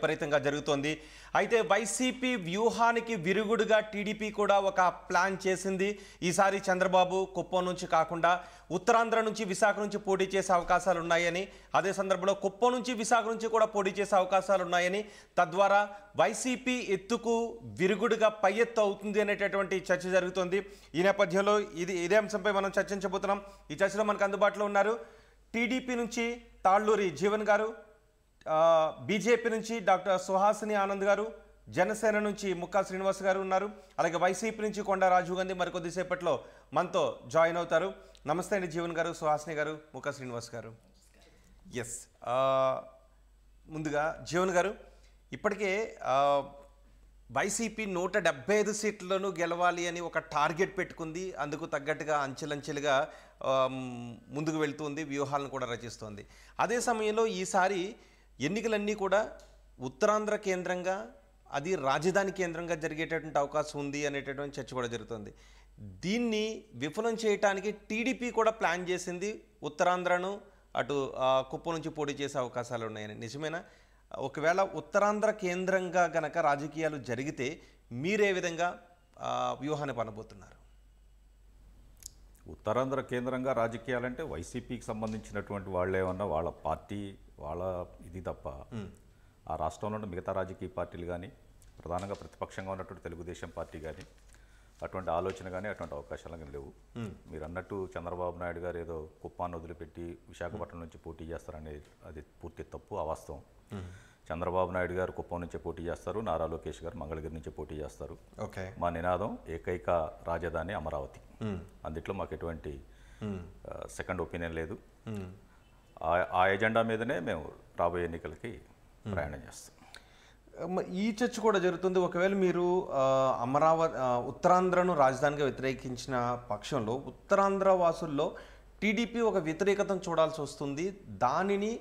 విపరీతంగా జరుగుతోంది. అయితే వైసీపీ వ్యూహానికి విరుగుడుగా టీడీపీ కూడా ఒక ప్లాన్ చేసింది. ఈసారి చంద్రబాబు కుప్పం నుంచి కాకుండా ఉత్తరాంధ్ర నుంచి విశాఖ నుంచి పోటీ చేసే అవకాశాలు ఉన్నాయని, అదే సందర్భంలో కుప్పం నుంచి విశాఖ నుంచి కూడా పోటీ చేసే అవకాశాలు ఉన్నాయని, తద్వారా వైసీపీ ఎత్తుకు విరుగుడుగా పై ఎత్తు అవుతుంది అనేటటువంటి చర్చ జరుగుతోంది. ఈ నేపథ్యంలో ఇదే అంశంపై మనం చర్చించబోతున్నాం. ఈ చర్చలో మనకు అందుబాటులో ఉన్నారు టీడీపీ నుంచి తాళ్ళూరి జీవన్ గారు, బీజేపీ నుంచి డాక్టర్ సుహాసిని ఆనంద్ గారు, జనసేన నుంచి ముక్కా శ్రీనివాస్ గారు ఉన్నారు. అలాగే వైసీపీ నుంచి కొండా రాజీవ్ గాంధీ మరికొద్దిసేపట్లో మనతో జాయిన్ అవుతారు. నమస్తే అండి జీవన్ గారు, సుహాసిని గారు, ముక్కా శ్రీనివాస్ గారు. ఎస్, ముందుగా జీవన్ గారు, ఇప్పటికే వైసీపీ 175 సీట్లను గెలవాలి అని ఒక టార్గెట్ పెట్టుకుంది. అందుకు తగ్గట్టుగా అంచెలంచెలుగా ముందుకు వెళ్తుంది, వ్యూహాలను కూడా రచిస్తుంది. అదే సమయంలో ఈసారి ఎన్నికలన్నీ కూడా ఉత్తరాంధ్ర కేంద్రంగా, అది రాజధాని కేంద్రంగా జరిగేటటువంటి అవకాశం ఉంది అనేటటువంటి చర్చ కూడా జరుగుతుంది. దీన్ని విఫలం చేయడానికి టీడీపీ కూడా ప్లాన్ చేసింది, ఉత్తరాంధ్రను అటు కుప్పం నుంచి పోటీ చేసే అవకాశాలు ఉన్నాయని. నిజమేనా? ఒకవేళ ఉత్తరాంధ్ర కేంద్రంగా గనక రాజకీయాలు జరిగితే మీరే విధంగా వ్యూహాన్ని పనబోతున్నారు? ఉత్తరాంధ్ర కేంద్రంగా రాజకీయాలంటే వైసీపీకి సంబంధించినటువంటి వాళ్ళేమన్నా వాళ్ళ పార్టీ వాళ్ళ ఇది తప్ప, ఆ రాష్ట్రంలో మిగతా రాజకీయ పార్టీలు కానీ, ప్రధానంగా ప్రతిపక్షంగా ఉన్నటువంటి తెలుగుదేశం పార్టీ కానీ అటువంటి ఆలోచన కానీ అటువంటి అవకాశాలు కానీ లేవు. మీరు అన్నట్టు చంద్రబాబు నాయుడు గారు ఏదో కుప్పాన్ని వదిలిపెట్టి విశాఖపట్నం నుంచి పోటీ చేస్తారనేది అది పూర్తి తప్పు, అవాస్తవం. చంద్రబాబు నాయుడు గారు కుప్పం నుంచే పోటీ చేస్తారు, నారా లోకేష్ గారు మంగళగిరి నుంచే పోటీ చేస్తారు. మా నినాదం ఏకైక రాజధాని అమరావతి, అందుట్లో మాకు ఎటువంటి సెకండ్ ఒపీనియన్ లేదు. ఆ ఎజెండా మీదనే మేము రాబోయే ఎన్నికలకి ప్రయాణం చేస్తాం. ఈ చర్చ కూడా జరుగుతుంది. ఒకవేళ మీరు అమరావతి ఉత్తరాంధ్రను రాజధానిగా వ్యతిరేకించిన పక్షంలో ఉత్తరాంధ్ర వాసుల్లో టీడీపీ ఒక వ్యతిరేకతను చూడాల్సి వస్తుంది. దానిని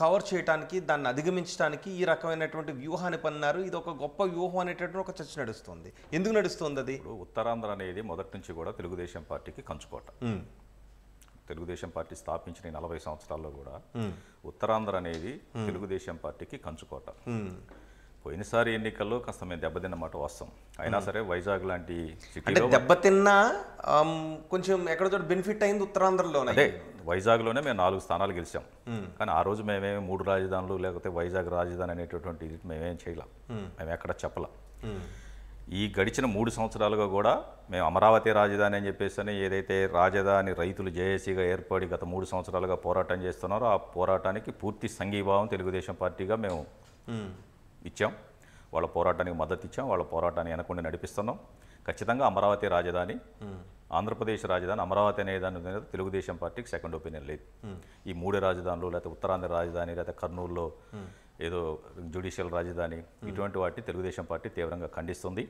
కవర్ చేయడానికి, దాన్ని అధిగమించడానికి ఈ రకమైనటువంటి వ్యూహాన్ని పన్నారు. ఇది ఒక గొప్ప వ్యూహం అనేటటువంటి ఒక చర్చ నడుస్తుంది. ఎందుకు నడుస్తుంది అది? ఉత్తరాంధ్ర అనేది మొదటి నుంచి కూడా తెలుగుదేశం పార్టీకి కంచుకోట. తెలుగుదేశం పార్టీ స్థాపించిన 40 సంవత్సరాల్లో కూడా ఉత్తరాంధ్ర అనేది తెలుగుదేశం పార్టీకి కంచుకోట. పోయినసారి ఎన్నికల్లో కాస్త మేము దెబ్బతిన్నమాట వాస్తవం. అయినా సరే వైజాగ్ లాంటి సిటీలో దెబ్బతిన్నా కొంచెం ఎక్కడో బెనిఫిట్ అయింది ఉత్తరాంధ్రలోనే. అదే వైజాగ్లోనే మేము 4 స్థానాలు గెలిచాం. కానీ ఆ రోజు మేమేమి 3 రాజధానులు లేకపోతే వైజాగ్ రాజధాని అనేటటువంటి ఇది మేమేం చేయలేం, మేము ఎక్కడ చెప్పలేం. ఈ గడిచిన 3 సంవత్సరాలుగా కూడా మేము అమరావతి రాజధాని అని చెప్పేసి ఏదైతే రాజధాని రైతులు జేఏసీగా ఏర్పడి గత 3 సంవత్సరాలుగా పోరాటం చేస్తున్నారో ఆ పోరాటానికి పూర్తి సంఘీభావం తెలుగుదేశం పార్టీగా మేము ఇచ్చాం. వాళ్ళ పోరాటానికి మద్దతు ఇచ్చాం, వాళ్ళ పోరాటాన్ని వెనకుండా నడిపిస్తున్నాం. ఖచ్చితంగా అమరావతి రాజధాని, ఆంధ్రప్రదేశ్ రాజధాని అమరావతి అనే దాని మీద తెలుగుదేశం పార్టీకి సెకండ్ ఒపీనియన్ లేదు. ఈ 3 రాజధానులు లేకపోతే ఉత్తరాంధ్ర రాజధాని లేకపోతే కర్నూలులో ఏదో జ్యుడిషియల్ రాజధాని, ఇటువంటి వాటిని తెలుగుదేశం పార్టీ తీవ్రంగా ఖండిస్తుంది.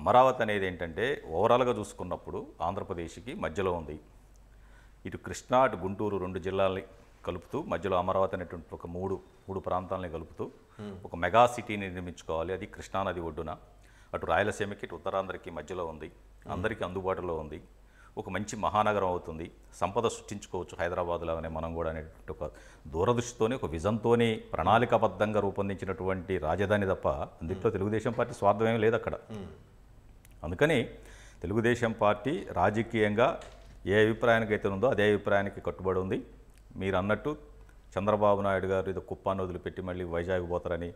అమరావతి అనేది ఏంటంటే ఓవరాల్గా చూసుకున్నప్పుడు ఆంధ్రప్రదేశ్కి మధ్యలో ఉంది. ఇటు కృష్ణా అటు గుంటూరు 2 జిల్లాలని కలుపుతూ మధ్యలో అమరావతి అనేటువంటి ఒక మూడు ప్రాంతాలని కలుపుతూ ఒక మెగా సిటీని నిర్మించుకోవాలి. అది కృష్ణానది ఒడ్డున, అటు రాయలసీమకి ఇటు ఉత్తరాంధ్రకి మధ్యలో ఉంది, అందరికీ అందుబాటులో ఉంది. ఒక మంచి మహానగరం అవుతుంది, సంపద సృష్టించుకోవచ్చు హైదరాబాద్ లాగానే మనం కూడా అనేటువంటి ఒక దూరదృష్టితోనే ఒక విజన్తోనే ప్రణాళికాబద్ధంగా రూపొందించినటువంటి రాజధాని తప్ప అందులో తెలుగుదేశం పార్టీ స్వార్థం ఏమీ లేదు అక్కడ. అందుకని తెలుగుదేశం పార్టీ రాజకీయంగా ఏ అభిప్రాయానికి అయితే ఉందో అదే అభిప్రాయానికి కట్టుబడి ఉంది. మీరు అన్నట్టు చంద్రబాబు నాయుడు గారు ఇది కుప్పాన్ని వదిలిపెట్టి మళ్ళీ వైజాగ్ పోతారని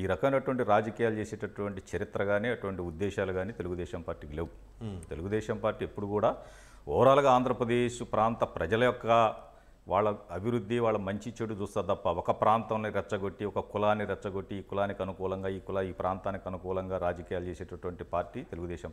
ఈ రకమైనటువంటి రాజకీయాలు చేసేటటువంటి చరిత్ర కానీ అటువంటి ఉద్దేశాలు కానీ తెలుగుదేశం పార్టీకి లేవు. తెలుగుదేశం పార్టీ ఎప్పుడు కూడా ఓవరాల్గా ఆంధ్రప్రదేశ్ ప్రాంత ప్రజల యొక్క వాళ్ళ అభివృద్ధి వాళ్ళ మంచి చెడు చూస్తారు తప్ప ఒక ప్రాంతాన్ని రెచ్చగొట్టి ఒక కులాన్ని రెచ్చగొట్టి ఈ కులానికి అనుకూలంగా ఈ ప్రాంతానికి అనుకూలంగా రాజకీయాలు చేసేటటువంటి పార్టీ తెలుగుదేశం